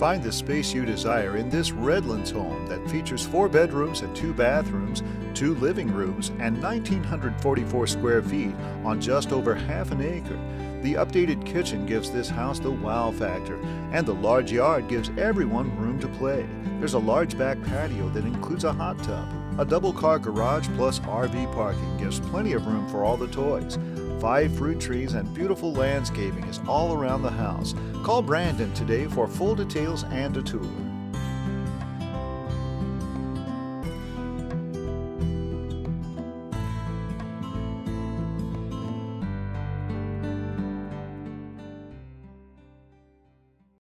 Find the space you desire in this Redlands home that features 4 bedrooms and 2 bathrooms, 2 living rooms, and 1,944 square feet on just over half an acre. The updated kitchen gives this house the wow factor, and the large yard gives everyone room to play. There's a large back patio that includes a hot tub. A double-car garage plus RV parking gives plenty of room for all the toys. 5 fruit trees and beautiful landscaping is all around the house. Call Brandon today for full details and a tour.